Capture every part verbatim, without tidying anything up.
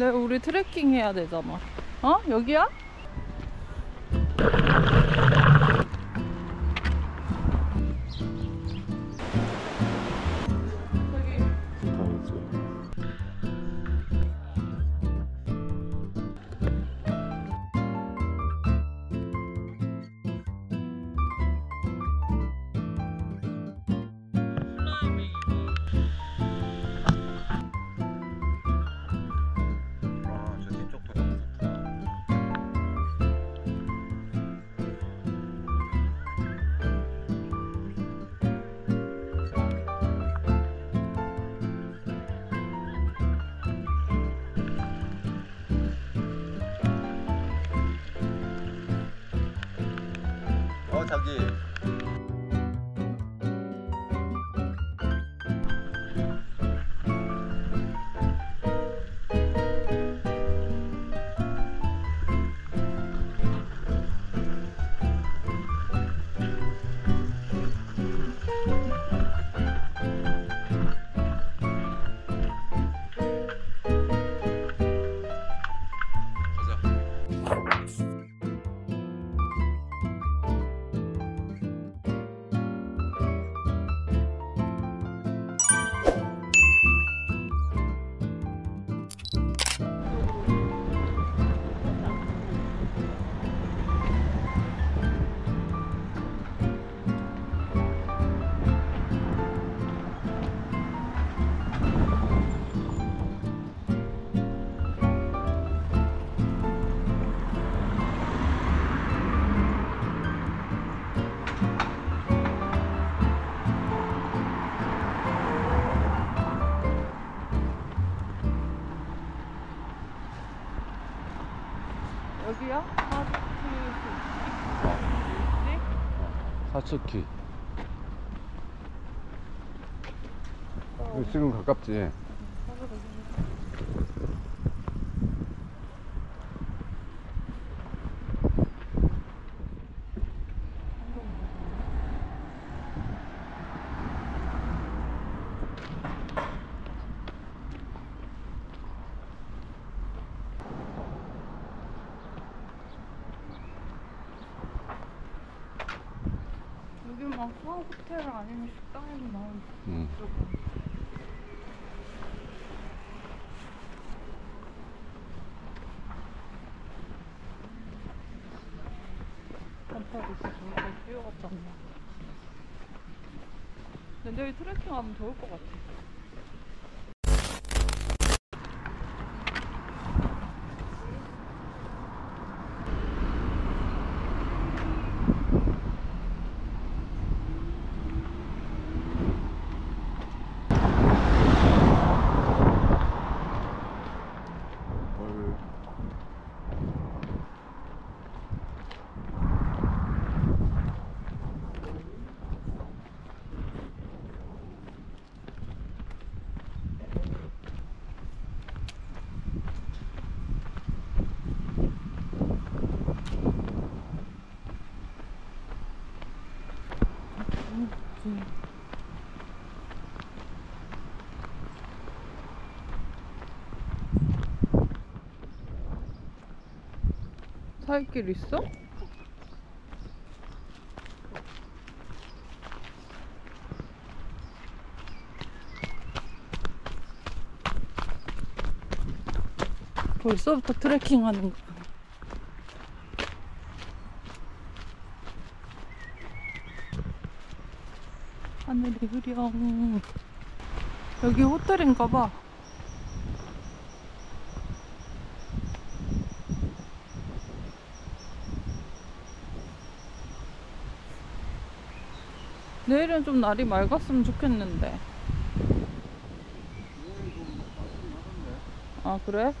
근데 우리 트레킹 해야 되잖아. 어? 여기야? 자기 여기요? 사츠키. 여기 지금 가깝지? 막 사업 호텔 아니면 식당에서 나오는 음. 반팔 있어. 저기까지 뛰어갔다 왔나. 근데 여기 트레킹 하면 좋을 것 같아. 살길 있어? 벌써부터 트레킹 하는 거. 하늘이 흐려. 여기 호텔인가 봐. 내일은 좀 날이 맑았으면 좋겠는데. 아 그래?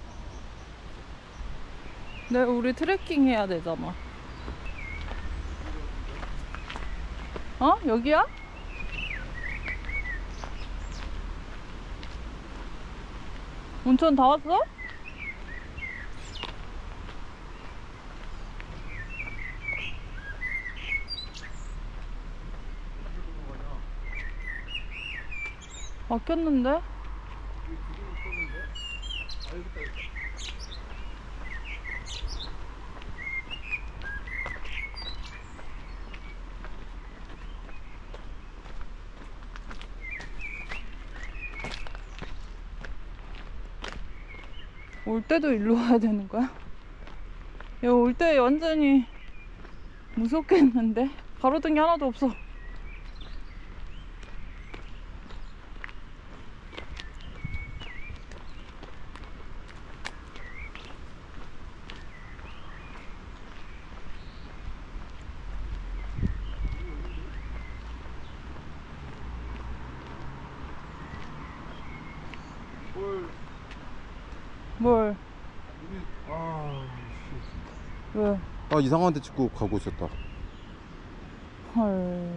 네, 우리 트레킹 해야 되잖아. 어? 여기야? 온천 다 왔어? 바뀌었는데? 올 때도 일로 와야 되는 거야? 야, 올 때 완전히 무섭겠는데? 가로등이 하나도 없어. 뭘? 아, 왜? 아, 이상한데 찍고 가고 있었다. 헐.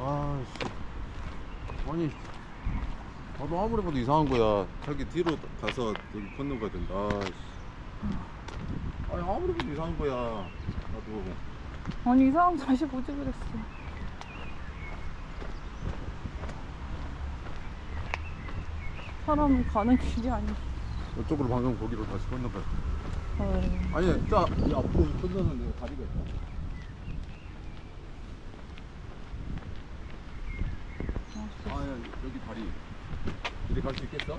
아, 씨. 아니, 나도 아무리 봐도 이상한 거야. 자기 뒤로 가서 여기 건너가야 된다. 아니, 아무리 봐도 이상한 거야. 나도. 아니, 이 사람 다시 보지 그랬어. 사람 가는 길이 아니야. 이쪽으로 방금 거기로 다시 건너가요. 어... 아니, 자, 이 앞으로 건너는데 다리가 있다. 아, 야, 여기 다리. 이리 갈 수 있겠어?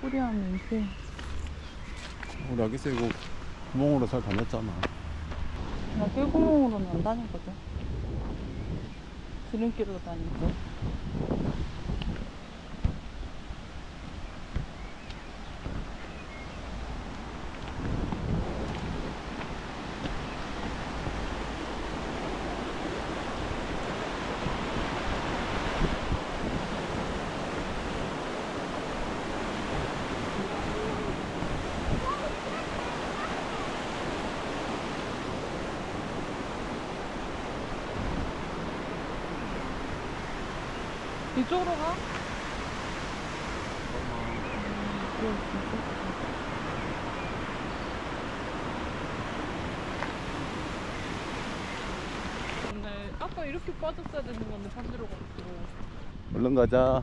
꼬리하면 이렇게. 우리 아기새 이거 구멍으로 잘 다녔잖아. 나 꿀구멍으로는 안 다녔거든. 지름길로 다니고. 이쪽으로 가? 근데 아까 이렇게 빠졌어야 되는 건데 반대로 갔어. 얼른 가자.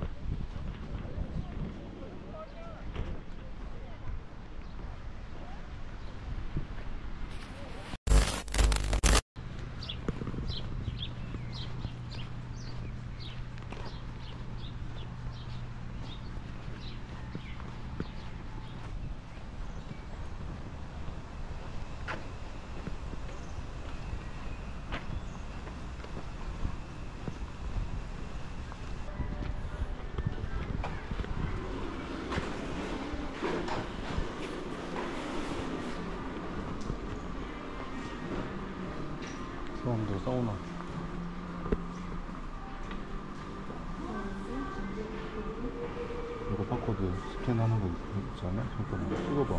사람들 사우나. 이거 바코드 스캔하는 거 있지 않아? 잠깐만 찍어봐.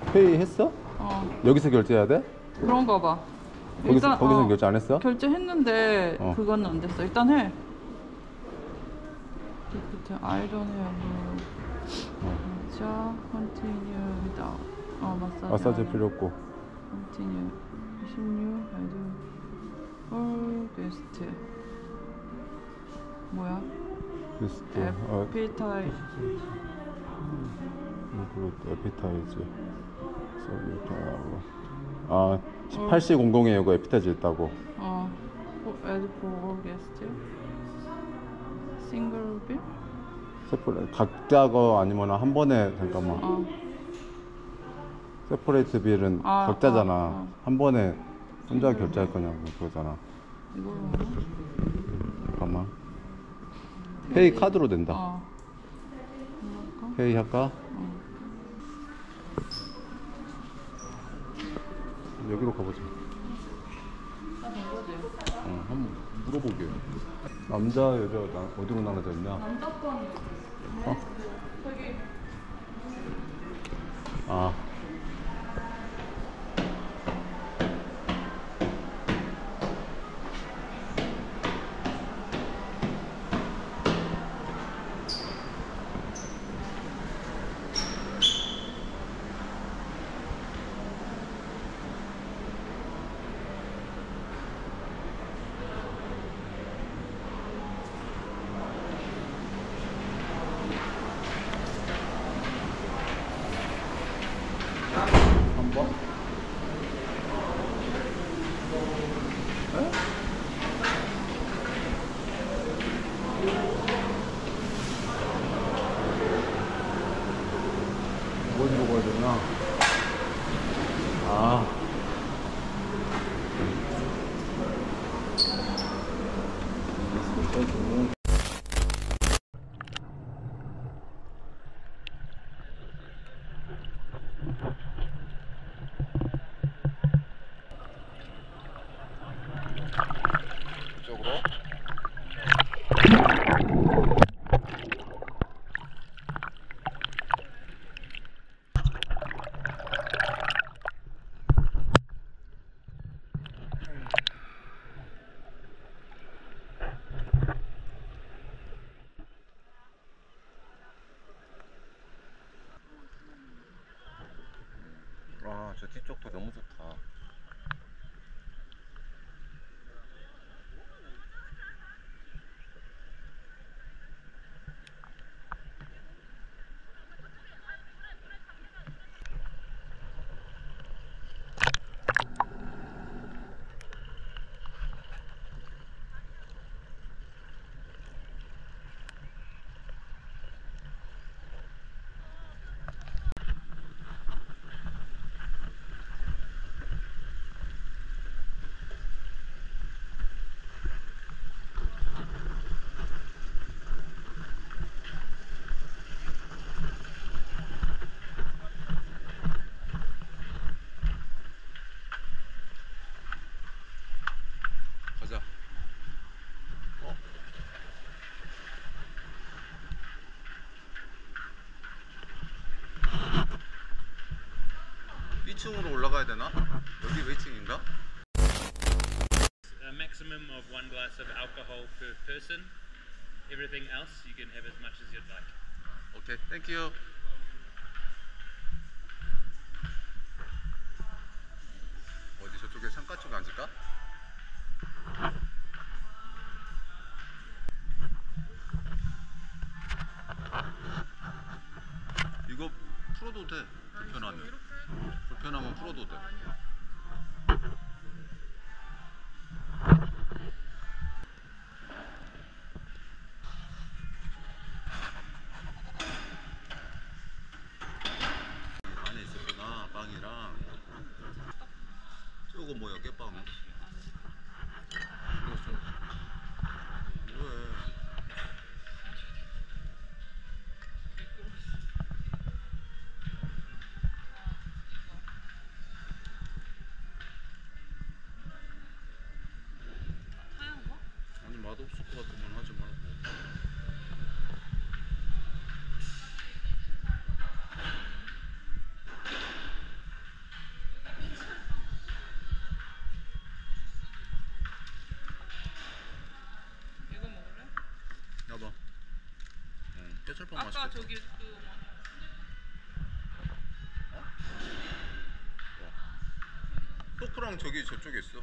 어. 페이 했어? 어. 여기서 결제해야 돼? 그런가 봐. 거기서, 일단, 거기서 어, 결제 안 했어? 결제했는데 어. 그건 안 됐어. 일단 해. 그때 아이러니하고 자, 컨티뉴 위다. 어, 마사지. 마사지 필요 없고. 컨티뉴 십육 아이도 올 베스트. 뭐야? 베스트. 에피타이즈. 뭐 그래, 에피타이즈. 아, 십팔 시 공공에 여기 에피타이즈 있다고. 어. 에드 포 게스트. 싱글 빌? 세포레 각자거 아니면 한 번에 잠깐만. 어. 세퍼레이트 빌은 아, 각자잖아. 아, 아. 한 번에 혼자 결제할 거냐고 그거잖아. 이거. 잠깐만. 페이, 페이 카드로 된다. 어. 페이 할까? 어. 여기로 가보자. 어, 한번 물어보게. 남자 여자 나, 어디로 나눠져 있냐? 남자권. 어? 저기. 아. 뭘 먹어야 되나? 아. 저 뒤쪽도 너무 좋다. 이 층으로 올라가야 되나? 여기 왜 이 층인가? A maximum of one glass of alcohol per person. Everything else you can have as much as you'd like. Okay, thank you. 어디 저쪽에 창가 쪽에 앉을까? 이거 풀어도 돼. 불편하면. 불편하면 풀어도 돼. 안에 있었구나, 빵이랑. 저거 뭐야, 깻빵은? 맛없을 것 같으면 하지 말고. 이거 먹을래? 여봐. 응, 깨철빵 맛있겠다. 아까 저기 그... 어? 소크랑 저기 저쪽에 있어.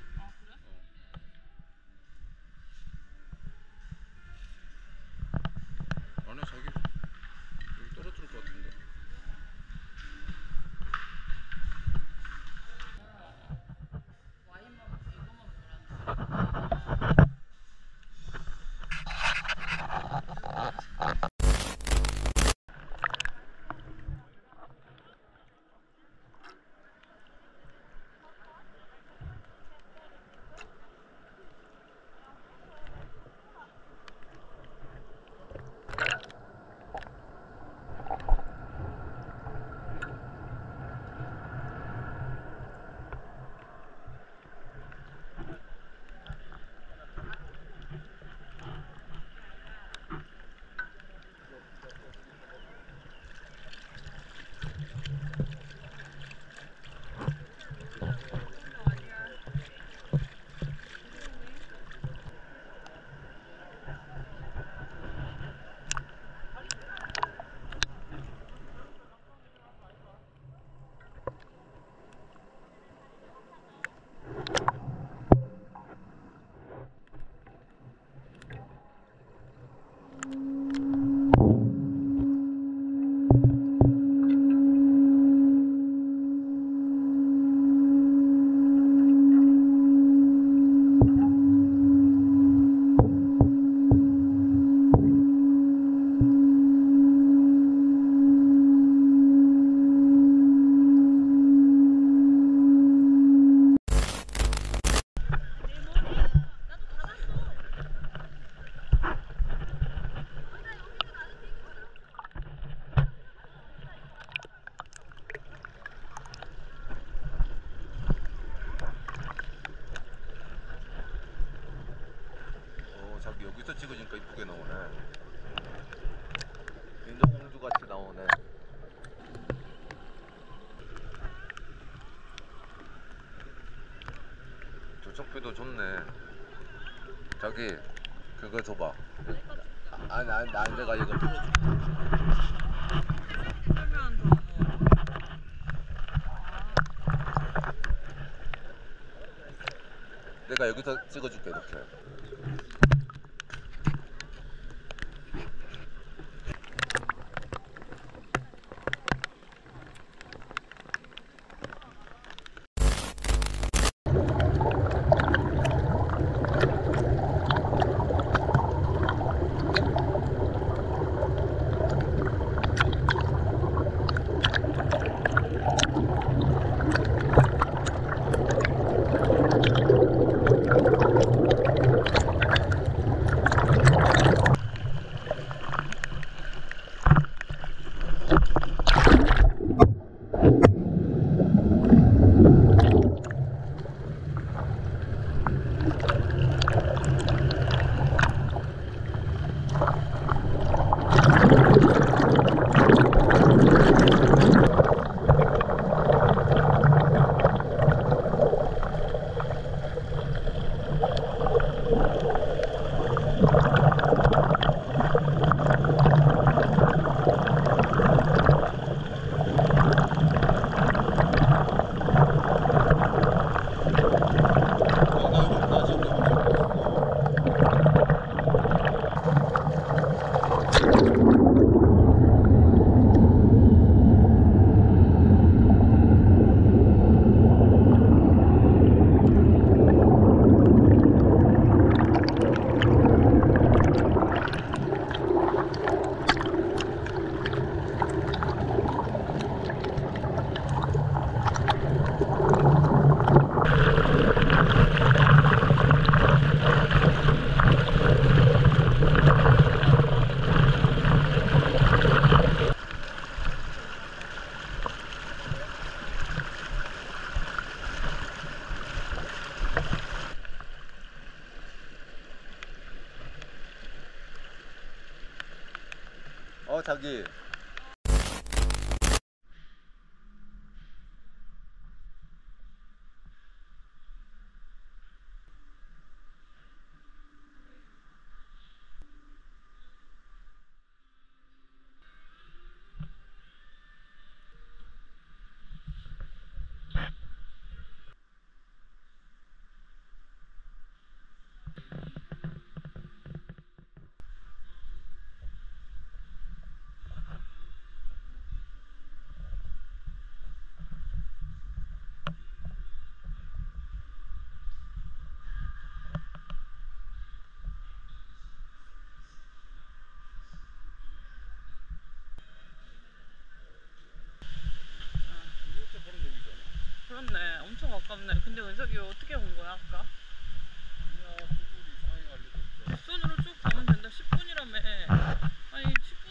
또 좋네. 자기 그거 줘봐. 아니 아니 나 내가 이거. 내가 여기서 찍어줄게 이렇게. 어 자기 그렇네. 엄청 가깝네. 근데 은석이 어떻게 온 거야 아까? 그냥 구글이 상황이 알려줬어. 직선으로 쭉 가면 된다. 십 분이라며. 아니 십 분